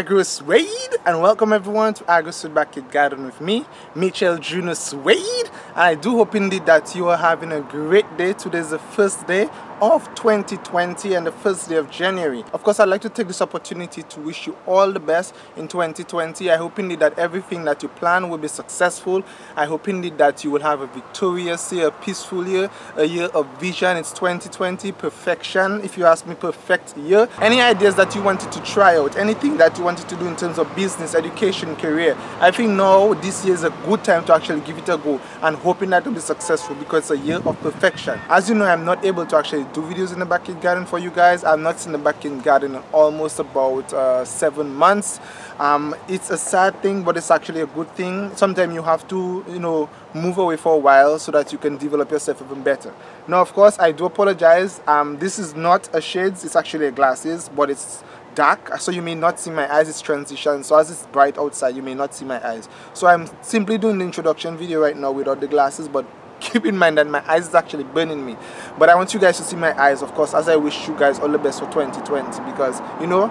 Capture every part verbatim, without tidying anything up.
AgroSuede, and welcome everyone to AgroSuede Backyard Garden with me, Mitchell Junosuede. And I do hope indeed that you are having a great day. Today is the first day of twenty twenty and the first day of January. Of course, I'd like to take this opportunity to wish you all the best in twenty twenty. I hope indeed that everything that you plan will be successful. I hope indeed that you will have a victorious year, a peaceful year, a year of vision. It's twenty twenty, perfection. If you ask me, perfect year. Any ideas that you wanted to try out, anything that you wanted to do in terms of business, education, career, I think now this year is a good time to actually give it a go and hoping that it will be successful because it's a year of perfection. As you know, I'm not able to actually do videos in the backyard garden for you guys. I've not seen the backyard garden in almost about uh, seven months. Um, it's a sad thing, but it's actually a good thing. Sometimes you have to, you know, move away for a while so that you can develop yourself even better. Now, of course, I do apologize. Um, this is not a shades. It's actually a glasses, but it's dark, so you may not see my eyes. It's transition, so as it's bright outside, you may not see my eyes. So I'm simply doing the introduction video right now without the glasses, but keep in mind that my eyes is actually burning me. But I want you guys to see my eyes, of course, as I wish you guys all the best for twenty twenty, because, you know,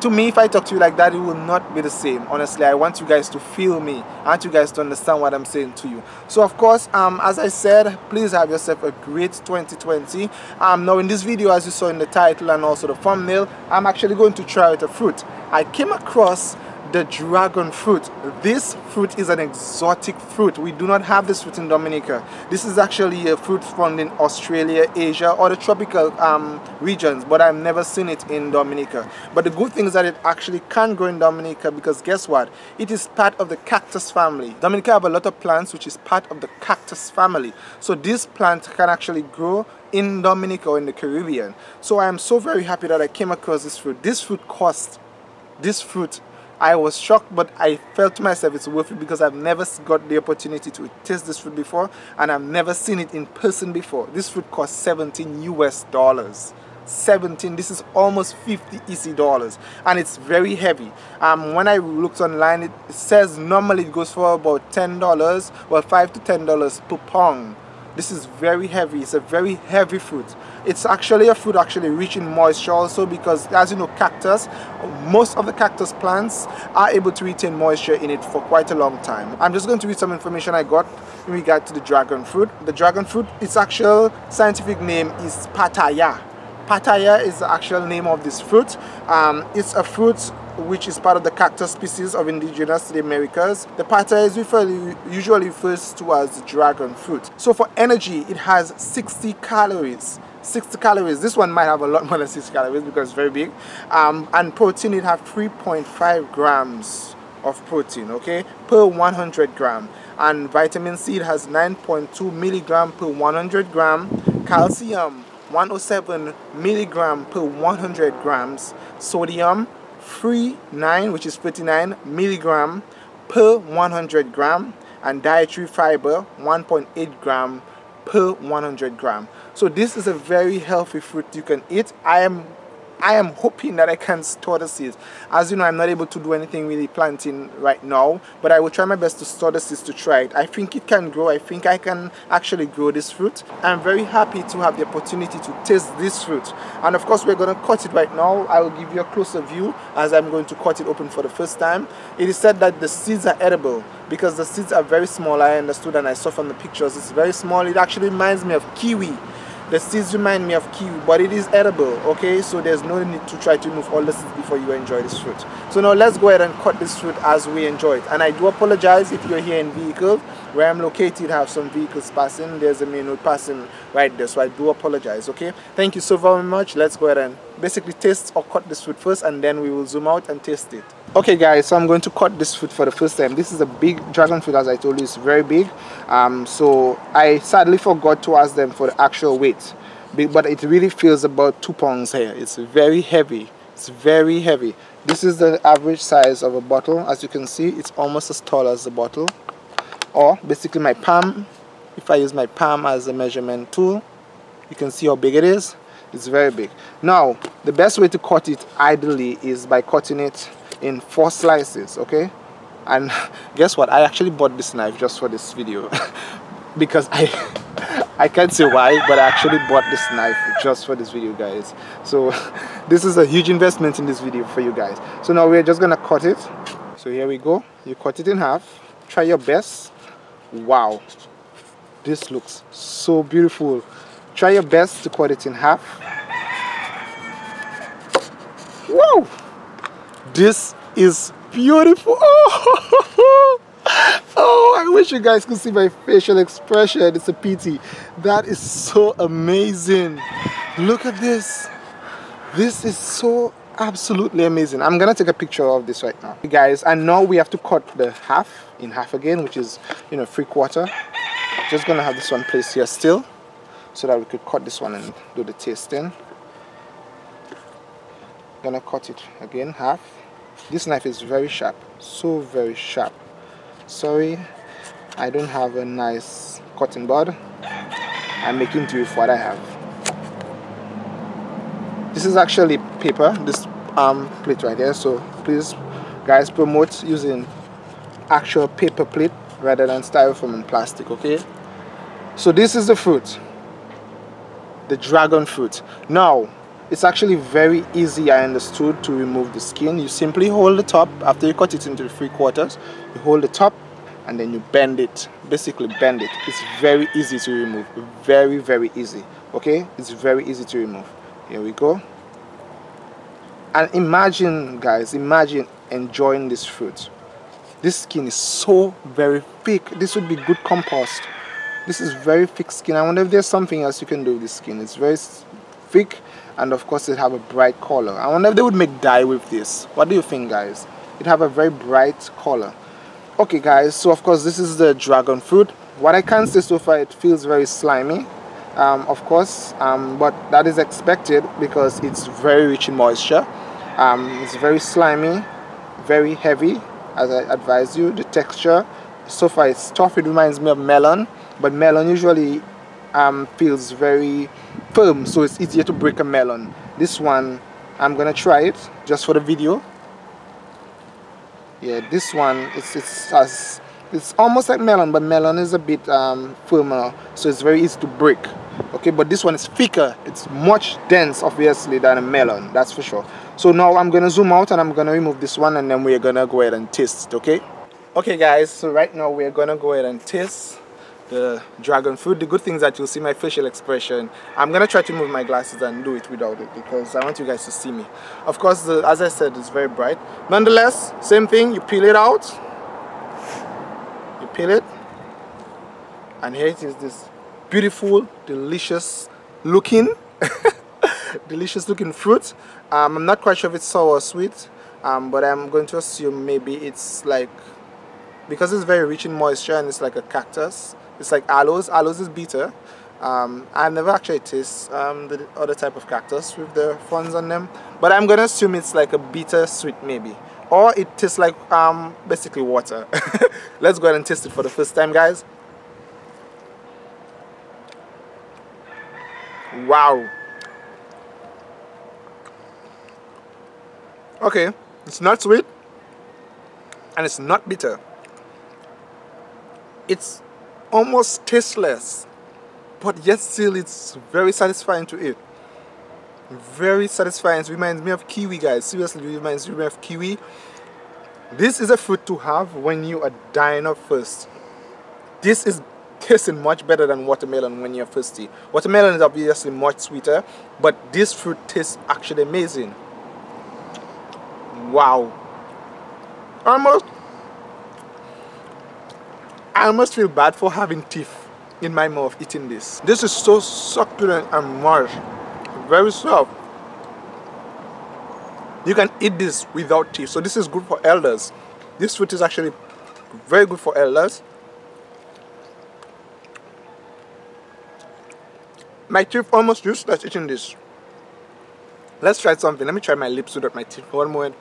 to me, if I talk to you like that, it will not be the same. Honestly, I want you guys to feel me. I want you guys to understand what I'm saying to you. So, of course, um, as I said, please have yourself a great twenty twenty. Um, now, in this video, as you saw in the title and also the thumbnail, I'm actually going to try out a fruit. I came across the dragon fruit. This fruit is an exotic fruit. We do not have this fruit in Dominica. This is actually a fruit found in Australia, Asia, or the tropical um, regions, but I've never seen it in Dominica. But the good thing is that it actually can grow in Dominica, because guess what? It is part of the cactus family. Dominica have a lot of plants which is part of the cactus family. So this plant can actually grow in Dominica or in the Caribbean. So I am so very happy that I came across this fruit. This fruit cost, this fruit I was shocked, but I felt to myself it's worth it, because I've never got the opportunity to taste this fruit before, and I've never seen it in person before. This fruit costs seventeen U S dollars. seventeen. This is almost fifty E C dollars, and it's very heavy. Um, when I looked online, it says normally it goes for about ten dollars, well, five to ten dollars per pound. This is very heavy. It's a very heavy fruit. It's actually a fruit actually rich in moisture also, because as you know, cactus, most of the cactus plants are able to retain moisture in it for quite a long time. I'm just going to read some information I got in regard to the dragon fruit. The dragon fruit, its actual scientific name is Pitaya. Pitaya is the actual name of this fruit. Um, it's a fruit which is part of the cactus species of indigenous to the Americas. The pitaya is usually, usually refers to as dragon fruit. So for energy, it has sixty calories. sixty calories. This one might have a lot more than sixty calories because it's very big. Um, and protein, it has three point five grams of protein, okay, per one hundred gram. And vitamin C, it has nine point two milligram per one hundred gram. Calcium, one hundred seven milligram per one hundred grams. Sodium, thirty-nine, which is thirty-nine milligram per one hundred gram. And dietary fiber, one point eight gram per one hundred gram. So this is a very healthy fruit you can eat. I am I am hoping that I can store the seeds. As you know, I'm not able to do anything really planting right now, but I will try my best to store the seeds to try it. I think it can grow. I think I can actually grow this fruit. I'm very happy to have the opportunity to taste this fruit. And of course, we're going to cut it right now. I will give you a closer view as I'm going to cut it open for the first time. It is said that the seeds are edible because the seeds are very small. I understood, and I saw from the pictures, it's very small. It actually reminds me of kiwi. The seeds remind me of kiwi, but it is edible, okay? So there's no need to try to remove all the seeds before you enjoy this fruit. So now let's go ahead and cut this fruit as we enjoy it. And I do apologize if you're here in vehicle. Where I'm located, I have some vehicles passing. There's a main road passing right there, so I do apologize, okay? Thank you so very much. Let's go ahead and basically taste or cut this fruit first, and then we will zoom out and taste it. Okay guys, so I'm going to cut this fruit for the first time. This is a big dragon fruit, as I told you, it's very big. Um, so I sadly forgot to ask them for the actual weight, but it really feels about two pounds here. It's very heavy. It's very heavy. This is the average size of a bottle. As you can see, it's almost as tall as the bottle, or basically my palm. If I use my palm as a measurement tool, you can see how big it is. It's very big. Now, the best way to cut it ideally is by cutting it in four slices, okay? And guess what? I actually bought this knife just for this video because I I can't say why, but I actually bought this knife just for this video, guys. So this is a huge investment in this video for you guys. So now we're just gonna cut it. So here we go. You cut it in half. Try your best. Wow, this looks so beautiful. Try your best to cut it in half. Wow, this is beautiful. Oh, oh, I wish you guys could see my facial expression. It's a pity. That is so amazing. Look at this. This is so absolutely amazing. I'm gonna take a picture of this right now, you guys. And now we have to cut the half in half again, which is, you know, three quarter. Just gonna have this one placed here still, so that we could cut this one and do the tasting. Gonna cut it again half. This knife is very sharp, so very sharp. Sorry, I don't have a nice cutting board. I'm making do with what I have. This is actually paper, this um, plate right there, so please guys promote using actual paper plate rather than styrofoam and plastic, okay? So this is the fruit, the dragon fruit. Now, it's actually very easy, I understood, to remove the skin. You simply hold the top, after you cut it into three quarters, you hold the top and then you bend it, basically bend it. It's very easy to remove, very, very easy, okay? It's very easy to remove. Here we go. And imagine, guys, imagine enjoying this fruit. This skin is so very thick. This would be good compost. This is very thick skin. I wonder if there's something else you can do with this skin. It's very thick, and of course it have a bright color. I wonder if they would make dye with this. What do you think, guys? It have a very bright color. Okay, guys, so of course this is the dragon fruit. What I can say so far, it feels very slimy. Um, of course, um, but that is expected because it's very rich in moisture. Um, it's very slimy, very heavy, as I advise you. The texture, so far it's tough. It reminds me of melon, but melon usually um, feels very firm, so it's easier to break a melon. This one, I'm gonna try it just for the video. Yeah, this one, it's it's as it's almost like melon, but melon is a bit um, firmer, so it's very easy to break. Okay, but this one is thicker. It's much dense, obviously, than a melon, that's for sure. So now I'm gonna zoom out and I'm gonna remove this one, and then we're gonna go ahead and taste it, okay? Okay, guys, so right now we're gonna go ahead and taste the dragon fruit. The good thing is that you'll see my facial expression. I'm gonna try to move my glasses and do it without it, because I want you guys to see me. Of course, the, as I said, it's very bright. Nonetheless, same thing, you peel it out, peel it, and here it is, this beautiful, delicious looking delicious looking fruit. um, I'm not quite sure if it's sour or sweet, um, but I'm going to assume maybe it's like, because it's very rich in moisture and it's like a cactus, it's like aloes. Aloes is bitter. um, I never actually taste um, the other type of cactus with the fronds on them, but I'm gonna assume it's like a bitter sweet maybe, or it tastes like um, basically water. Let's go ahead and taste it for the first time, guys. Wow. Okay, it's not sweet and it's not bitter. It's almost tasteless, but yet still it's very satisfying to eat. Very satisfying. It reminds me of kiwi, guys. Seriously, it reminds me of kiwi. This is a fruit to have when you are dying of thirst. This is tasting much better than watermelon when you're thirsty. Watermelon is obviously much sweeter, but this fruit tastes actually amazing. Wow. Almost, I almost feel bad for having teeth in my mouth eating this. This is so succulent and marsh. Very soft. You can eat this without teeth, so this is good for elders. This fruit is actually very good for elders. My teeth almost useless eating this. Let's try something. Let me try my lips without my teeth. One moment.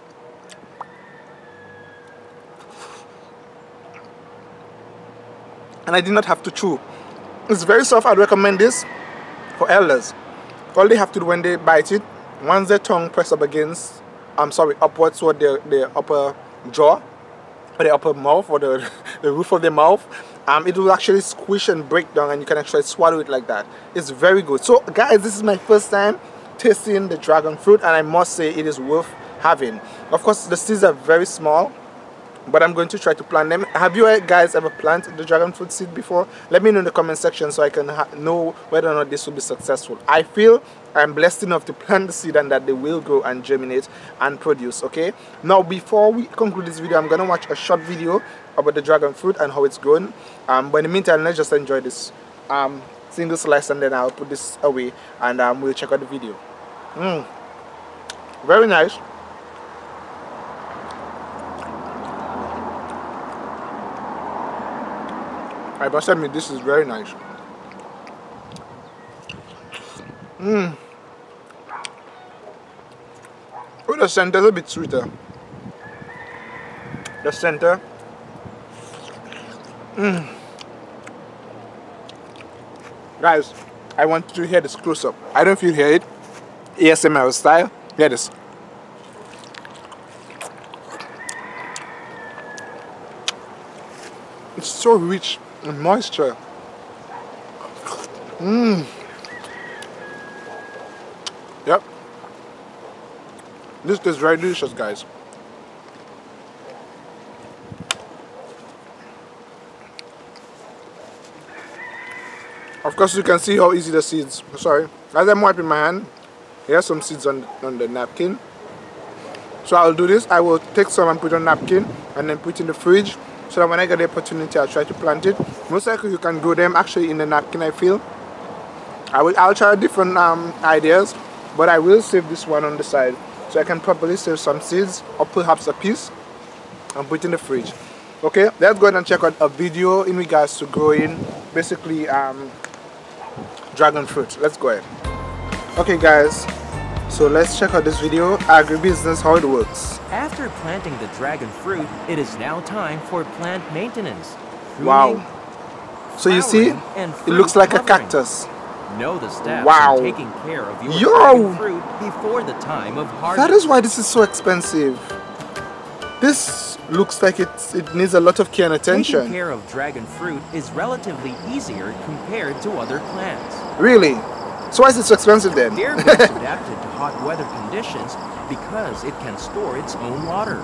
And I did not have to chew. It's very soft. I'd recommend this for elders. All they have to do when they bite it, once their tongue press up against, I'm sorry, upwards toward their, their upper jaw, or their upper mouth, or the, the roof of their mouth, Um, it will actually squish and break down, and you can actually swallow it like that. It's very good. So guys, this is my first time tasting the dragon fruit, and I must say it is worth having. Of course, the seeds are very small, but I'm going to try to plant them. Have you guys ever planted the dragon fruit seed before? Let me know in the comment section so I can ha know whether or not this will be successful. I feel I'm blessed enough to plant the seed and that they will grow and germinate and produce, okay? Now, before we conclude this video, I'm going to watch a short video about the dragon fruit and how it's grown. Um, but in the meantime, let's just enjoy this um, single slice, and then I'll put this away and um, we'll check out the video. Mm. Very nice. I must admit, this is very nice. Mmm. Oh, the center is a bit sweeter. The center. Mmm. Guys, I want you to hear this close up. I don't know if you hear it. A S M R style. Hear this. It's so rich. And moisture. Mmm. Yep. This tastes very delicious, guys. Of course, you can see how easy the seeds. Sorry, as I'm wiping my hand, here's some seeds on on the napkin. So I'll do this. I will take some and put on napkin, and then put in the fridge. So that when I get the opportunity, I'll try to plant it. Most likely you can grow them actually in the napkin, I feel. I will, I'll try different um, ideas, but I will save this one on the side. So I can probably save some seeds, or perhaps a piece, and put it in the fridge. Okay, let's go ahead and check out a video in regards to growing, basically, um, dragon fruit. Let's go ahead. Okay guys, so let's check out this video, agribusiness, how it works. After planting the dragon fruit, it is now time for plant maintenance. Fruiting, wow. So you see, it looks like covering. A cactus. Know the steps wow. Taking care of your Yo. Fruit before the time of harvest. That is why this is so expensive. This looks like it, it needs a lot of care and attention. Taking care of dragon fruit is relatively easier compared to other plants. Really? So why is it so expensive then? They're best adapted to hot weather conditions because it can store its own water.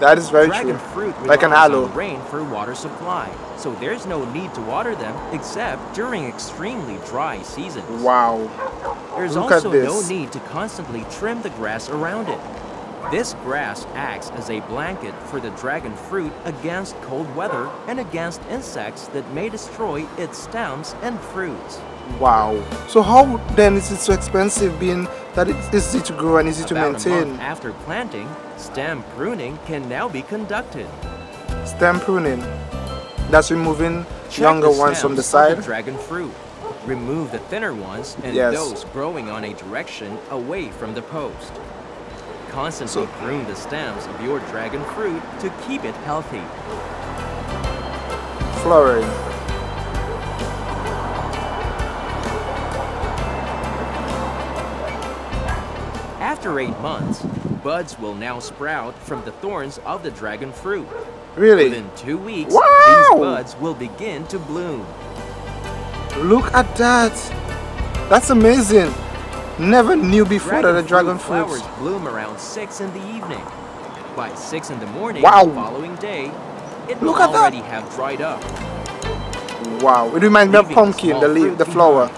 That is very Dragon true. Fruit like an aloe. Rain for water supply, so there's no need to water them except during extremely dry seasons. Wow. There's Look also no need to constantly trim the grass around it. This grass acts as a blanket for the dragon fruit against cold weather and against insects that may destroy its stems and fruits. Wow. So how then is it so expensive, being that it's easy to grow and easy About to maintain? A month after planting, stem pruning can now be conducted. Stem pruning. That's removing Check younger ones from the side. The dragon fruit. Remove the thinner ones and yes. those growing on a direction away from the post. Constantly so, prune the stems of your dragon fruit to keep it healthy. Flowering. After eight months, buds will now sprout from the thorns of the dragon fruit. Really? Within two weeks, wow! These buds will begin to bloom. Look at that! That's amazing! Never knew before that the dragon fruit flowers bloom around six in the evening. By six in the morning, wow. the following day, it will Look at already that. Have dried up. Wow! It reminds Leaving me of pumpkin, the leaf, the flower.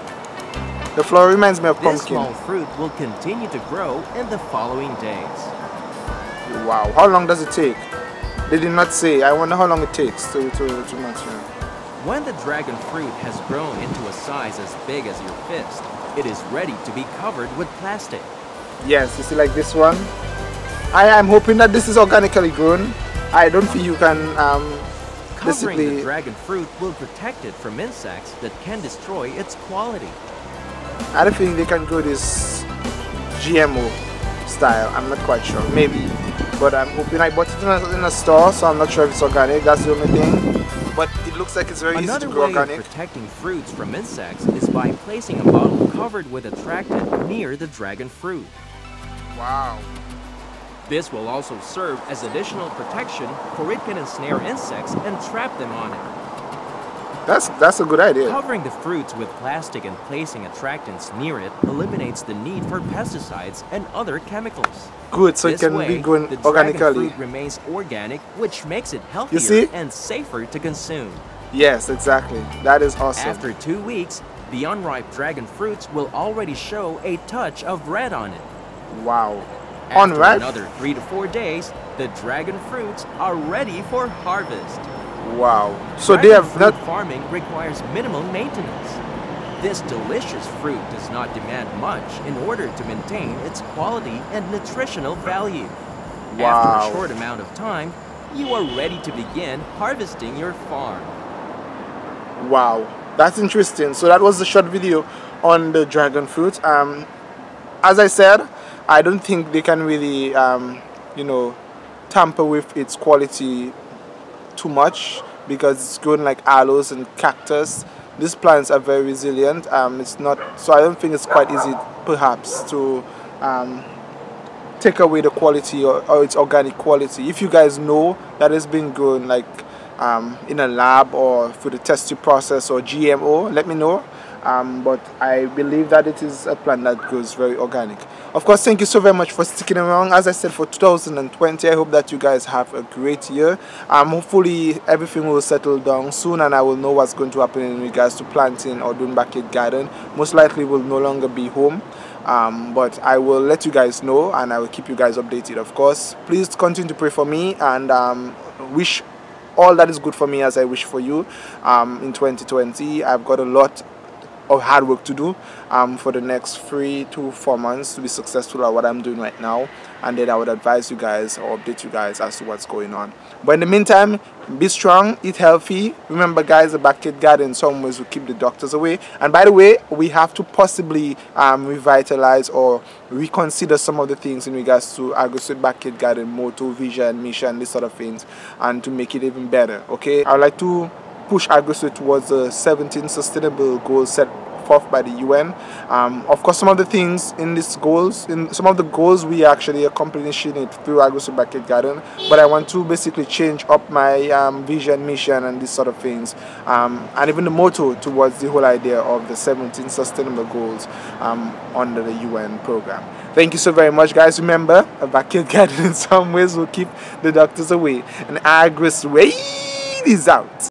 The flower reminds me of pumpkin. This small fruit will continue to grow in the following days. Wow! How long does it take? They did not say. I wonder how long it takes to to, to mature. When the dragon fruit has grown into a size as big as your fist, it is ready to be covered with plastic. Yes, you see, like this one. I am hoping that this is organically grown. I don't think you can um, Covering basically... the dragon fruit will protect it from insects that can destroy its quality. I don't think they can grow this G M O style. I'm not quite sure. Maybe. But I'm hoping. I bought it in a, in a store, so I'm not sure if it's organic. That's the only thing. But it looks like it's very easy to grow organic. Another way of protecting fruits from insects is by placing a bottle covered with attractant near the dragon fruit. Wow. This will also serve as additional protection, for it can ensnare insects and trap them on it. That's, that's a good idea. Covering the fruits with plastic and placing attractants near it eliminates the need for pesticides and other chemicals. Good, so this it can way, be grown the organically. Fruit remains organic, which makes it healthier you see? and safer to consume. Yes, exactly. That is awesome. After two weeks, the unripe dragon fruits will already show a touch of red on it. Wow. After unripe? another three to four days, the dragon fruits are ready for harvest. Wow. So they have not... farming requires minimal maintenance. This delicious fruit does not demand much in order to maintain its quality and nutritional value. Wow. After a short amount of time, you are ready to begin harvesting your farm. Wow, that's interesting. So that was the short video on the dragon fruit. Um, as I said, I don't think they can really, um, you know, tamper with its quality too much, because it's grown like aloes and cactus. These plants are very resilient. Um, it's not, so I don't think it's quite easy, perhaps, to um, take away the quality or, or its organic quality. If you guys know that it's been grown like um, in a lab or through the test tube process or G M O, let me know. Um, but I believe that it is a plant that grows very organic. Of course, thank you so very much for sticking around. As I said, for two thousand twenty, I hope that you guys have a great year. Um, hopefully, everything will settle down soon and I will know what's going to happen in regards to planting or doing backyard garden. Most likely, we'll no longer be home. Um, but I will let you guys know and I will keep you guys updated, of course. Please continue to pray for me and um, wish all that is good for me as I wish for you um, in twenty twenty. I've got a lot of hard work to do um, for the next three to four months to be successful at what I'm doing right now, and then I would advise you guys or update you guys as to what's going on. But in the meantime, be strong, eat healthy. Remember guys, the backyard garden in some ways will keep the doctors away. And by the way, we have to possibly um, revitalize or reconsider some of the things in regards to AgroSuede backyard garden, motto, vision, mission, these sort of things, and to make it even better, okay? I would like to push AgroSuede towards the seventeen sustainable goals set forth by the U N. Um, of course, some of the things in these goals, in some of the goals, we actually accomplishing it through AgroSuede Backyard Garden. But I want to basically change up my um, vision, mission, and these sort of things, um, and even the motto towards the whole idea of the seventeen sustainable goals um, under the U N program. Thank you so very much, guys. Remember, a backyard garden in some ways will keep the doctors away. And AgroSuede is out.